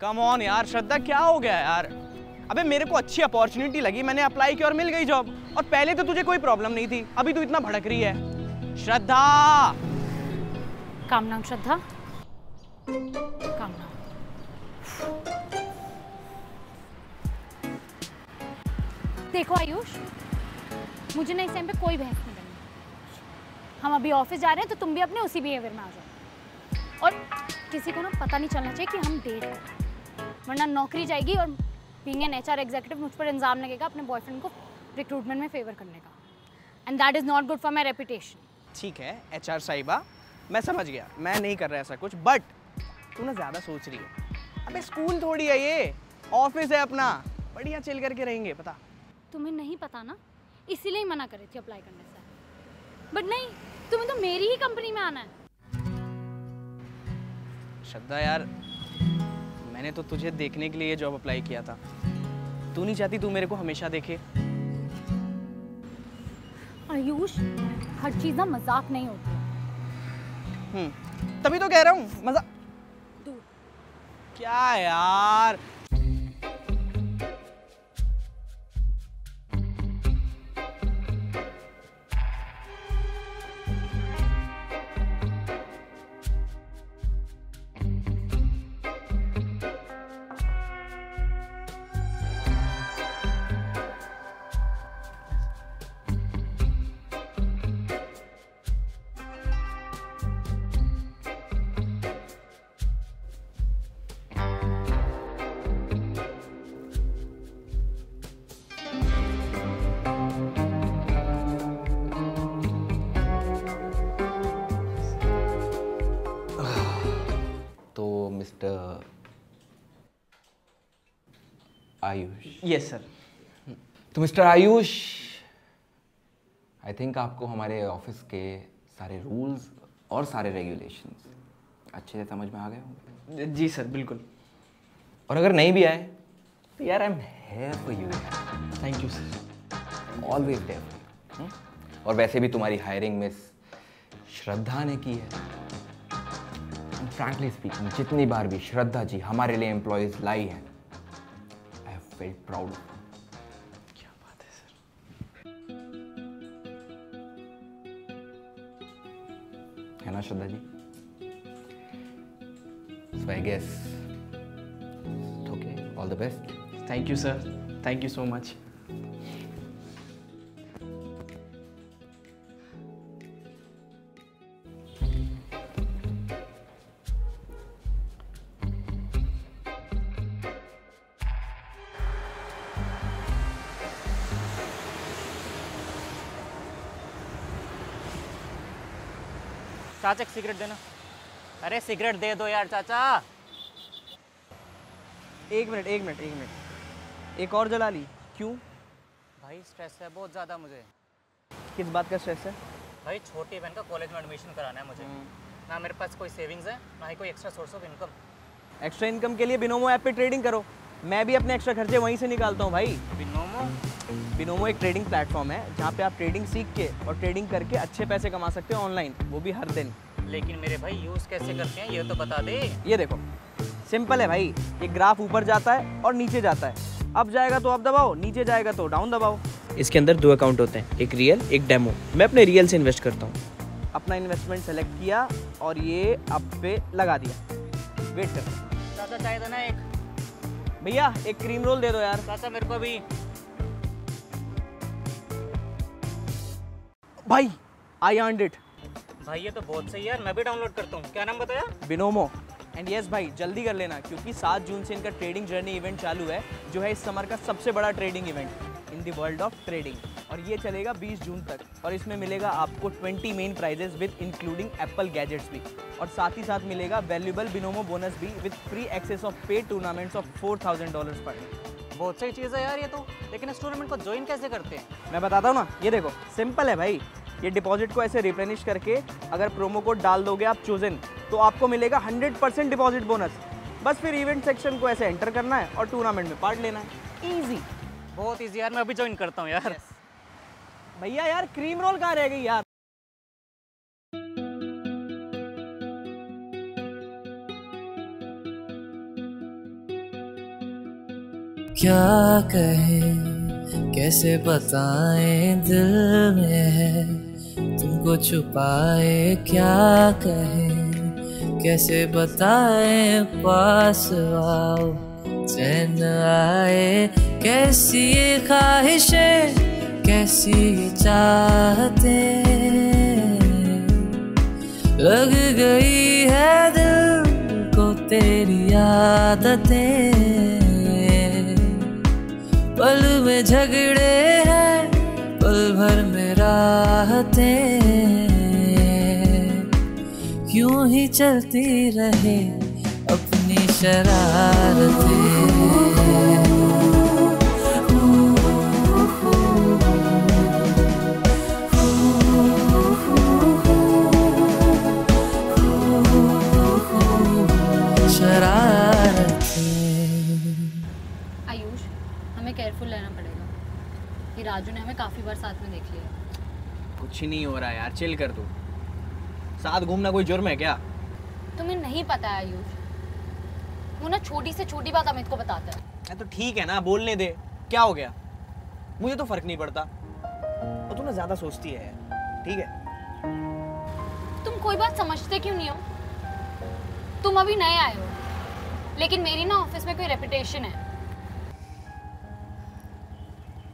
Come on यार श्रद्धा, क्या हो गया यार? अबे मेरे को अच्छी अपॉर्चुनिटी लगी, मैंने अप्लाई किया और मिल गई जॉब। और पहले तो तुझे कोई प्रॉब्लम नहीं थी, अभी तू इतना भड़क रही है। श्रद्धा काम नाम, श्रद्धा काम नाम। देखो आयुष, मुझे ना इस टाइम पे कोई बहस नहीं करनी। हम अभी ऑफिस जा रहे हैं तो तुम भी अपने उसी बिहेवियर में आ जाओ। और किसी को ना पता नहीं चलना चाहिए कि हम डेट हैं, वरना नौकरी जाएगी। और बीइंग एन एचआर एग्जीक्यूटिव मुझ पर इल्ज़ाम लगेगा अपने बॉयफ्रेंड को रिक्रूटमेंट में फेवर करने का, and that is not good for my reputation. ठीक है एचआर साहिबा, मैं समझ गया, मैं नहीं कर रहा ऐसा कुछ, बट तू ना ज़्यादा सोच रही है। अबे स्कूल थोड़ी है ये, ऑफिस है अपना, बढ़िया चिल करके रहेंगे। पता तुम्हें नहीं पता ना, इसीलिए मना कर रही थी अप्लाई करने से। बट नहीं, तुम्हें तो मेरी ही कंपनी में आना है। श्रद्धा यार, मैंने तो तुझे देखने के लिए जॉब अप्लाई किया था। तू नहीं चाहती तू मेरे को हमेशा देखे? आयुष, हर चीज़ ना मजाक नहीं होती। तभी तो कह रहा हूँ मजा। क्या यार, आयुष। Yes sir. तो मिस्टर आयुष, आई थिंक आपको हमारे ऑफिस के सारे रूल्स और सारे रेगुलेशंस अच्छे से समझ में आ गए होंगे। जी सर बिल्कुल। और अगर नहीं भी आए तो यार I am here for you. Thank you sir, always there for you. और वैसे भी तुम्हारी हायरिंग मिस श्रद्धा ने की है। फ्रैंकली स्पीकिंग, जितनी बार भी श्रद्धा जी हमारे लिए एम्प्लॉयज लाई है, आई हैव फेल्ट प्राउड। क्या बात है सर, है ना Shraddha ji? So I guess okay, all the best. Thank you sir, thank you so much. चाचा सिगरेट देना। अरे सिगरेट दे दो यार चाचा। एक मिनट, एक और जला ली। क्यों भाई? स्ट्रेस है बहुत ज़्यादा मुझे। किस बात का स्ट्रेस है भाई? छोटी बहन का कॉलेज में एडमिशन कराना है मुझे। ना मेरे पास कोई सेविंग्स है, ना ही कोई extra source of income. Extra income के लिए बिनोमो ऐप पे ट्रेडिंग करो। मैं भी अपने एक्स्ट्रा खर्चे वहीं से निकालता हूँ भाई। बिनोमो एक ट्रेडिंग प्लेटफॉर्म है जहाँ पे आप ट्रेडिंग सीख के और ट्रेडिंग करके अच्छे पैसे कमा सकते हो ऑनलाइन, वो भी हर दिन। लेकिन मेरे भाई यूज़ कैसे करते हैं ये तो बता दे। ये देखो सिंपल है भाई, ये ग्राफ ऊपर जाता है और नीचे जाता है। अप जाएगा तो अप दबाओ, नीचे जाएगा तो डाउन दबाओ। इसके अंदर दो अकाउंट होते हैं, एक रियल एक डेमो। मैं अपने रियल से इन्वेस्ट करता हूँ। अपना इन्वेस्टमेंट सेलेक्ट किया और ये अप पे लगा दिया। वेट कर चाहता ना एक भैया, एक क्रीम रोल दे दो यार। चाचा मेरे को भी। भाई आई अर्नड इट। भाई ये तो बहुत सही यार, मैं भी डाउनलोड करता हूँ। क्या नाम बताया? बिनोमो। एंड यस भाई जल्दी कर लेना, क्योंकि 7 जून से इनका ट्रेडिंग जर्नी इवेंट चालू है, जो है इस समर का सबसे बड़ा trading event in the world of trading. और ये चलेगा 20 जून तक। और इसमें मिलेगा आपको 20 main prizes with including Apple gadgets भी। और साथ ही साथ मिलेगा वैल्यूएबल बिनोमो बोनस भी with free access of paid tournaments of $4000 पर। बहुत सही चीज़ है यार ये तो, लेकिन इस टूर्नामेंट को ज्वाइन कैसे करते हैं? मैं बताता हूँ ना, ये देखो सिंपल है भाई। ये डिपॉजिट को ऐसे रिप्लेनिश करके अगर प्रोमो कोड डाल दोगे आप चोजन, तो आपको मिलेगा 100% डिपॉजिट बोनस। बस फिर इवेंट सेक्शन को ऐसे एंटर करना है और टूर्नामेंट में पार्ट लेना है। ईजी, बहुत ईजी यार, मैं अभी ज्वाइन करता हूँ यार। भैया यार क्रीम रोल कहाँ रह गई यार? क्या कहें कैसे बताएं दिल में है तुमको छुपाए, क्या कहें कैसे बताएं पास आओ चैन आए। कैसी ये ख्वाहिशें कैसी ये चाहतें, लग गई है दिल को तेरी आदतें। पल में झगड़े हैं पल भर में राहतें, यूं ही चलती रहे अपनी शरारतें। केयरफुल रहना पड़ेगा, ये राजू ने हमें काफी बार साथ में देख लिया। कुछ ही नहीं हो रहा यार, चिल कर। तू साथ घूमना कोई जुर्म है क्या? तुम्हें नहीं पता है आयुष, वो ना छोटी से छोटी बात अमित को बताता है। तो ठीक है ना, बोलने दे, क्या हो गया, मुझे तो फर्क नहीं पड़ता। और तुम ना ज्यादा सोचती है, ठीक है? तुम कोई बात समझते क्यों नहीं हो? तुम अभी नए आए हो, लेकिन मेरी ना ऑफिस में कोई रेपुटेशन है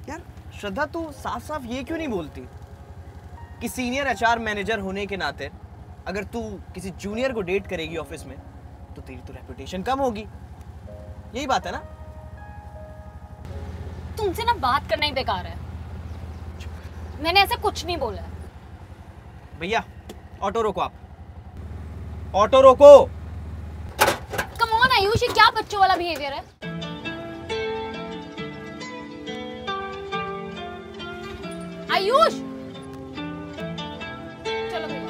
यार। श्रद्धा, तू साफ साफ ये क्यों नहीं बोलती कि सीनियर एचआर मैनेजर होने के नाते अगर तू किसी जूनियर को डेट करेगी ऑफिस में तो तेरी तो रेपुटेशन कम होगी, यही बात है ना? तुमसे ना बात करना ही बेकार है। मैंने ऐसा कुछ नहीं बोला। भैया ऑटो रोको, आप ऑटो रोको। कम ऑन आयुष, ये क्या बच्चों वाला बिहेवियर है? आयुष, चलो भैया।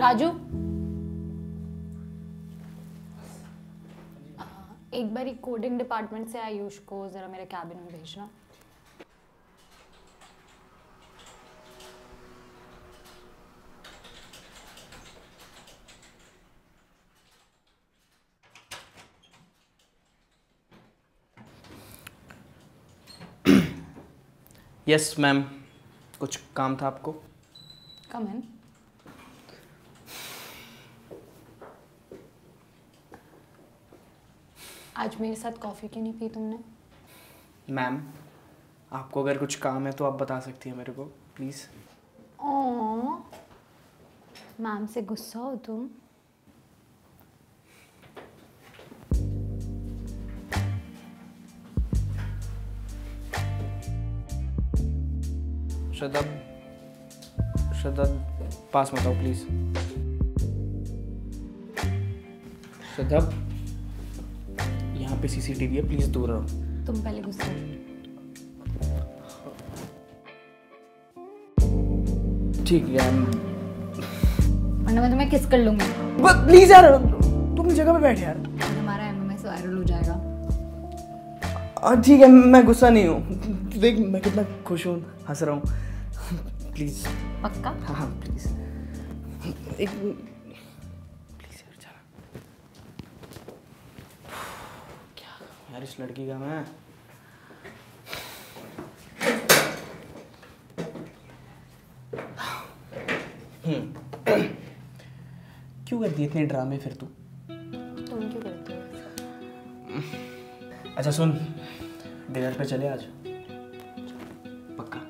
राजू, एक बारी कोडिंग डिपार्टमेंट से आयुष को जरा मेरे कैबिन में भेजना। यस मैम, कुछ काम था आपको? कम है। आज मेरे साथ कॉफ़ी क्यों नहीं पी तुमने? मैम, आपको अगर कुछ काम है तो आप बता सकती है मेरे को, प्लीज़। ओह, मैम से गुस्सा हो तुम? श्रद्धा, श्रद्धा पास मत आओ प्लीज़। श्रद्धा, यहाँ पे सीसीटीवी है, प्लीज दूर रहो। तुम पहले गुस्सा ठीक है, वरना मैं तुम्हें किस कर लूंगी। बट प्लीज यार, तुम जगह पे बैठ यार, हमारा एमएमएस वायरल हो जाएगा। ठीक है, मैं गुस्सा नहीं हूँ, देख मैं कितना खुश हूँ, हंस रहा हूँ। प्लीज पक्का? हाँ प्लीज, एक यार इस लड़की का मैं क्यों करती इतने ड्रामे? फिर तुम क्यों करती हो? अच्छा सुन, डिनर पे चले आज, पक्का?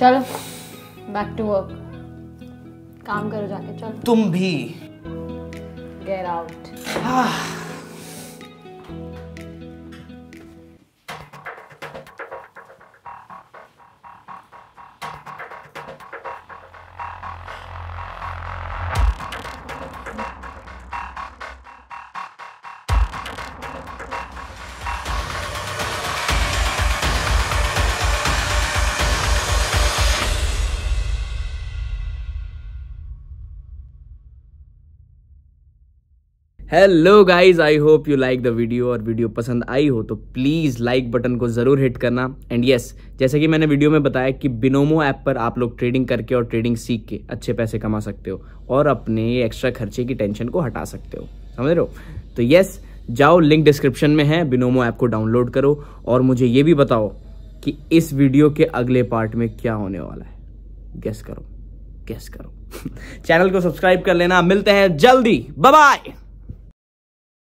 चलो बैक टू वर्क, काम करो जाके। चलो तुम भी गेट आउट। हाँ। Hello guys, I hope you like the video. और वीडियो पसंद आई हो तो प्लीज़ लाइक बटन को ज़रूर हिट करना। एंड यस, जैसे कि मैंने वीडियो में बताया कि बिनोमो ऐप पर आप लोग ट्रेडिंग करके और ट्रेडिंग सीख के अच्छे पैसे कमा सकते हो और अपने एक्स्ट्रा खर्चे की टेंशन को हटा सकते हो, समझ रहे हो? तो यस, जाओ, लिंक डिस्क्रिप्शन में है, बिनोमो ऐप को डाउनलोड करो। और मुझे ये भी बताओ कि इस वीडियो के अगले पार्ट में क्या होने वाला है। गेस करो, गेस करो। चैनल को सब्सक्राइब कर लेना। मिलते हैं जल्दी, बाय बाय।